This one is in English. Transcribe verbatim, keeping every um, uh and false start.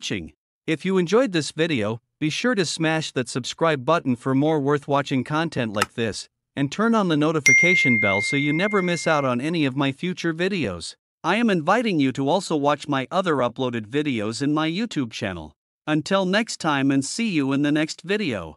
watching. If you enjoyed this video, be sure to smash that subscribe button for more worth watching content like this, and turn on the notification bell so you never miss out on any of my future videos. I am inviting you to also watch my other uploaded videos in my YouTube channel. Until next time, and see you in the next video.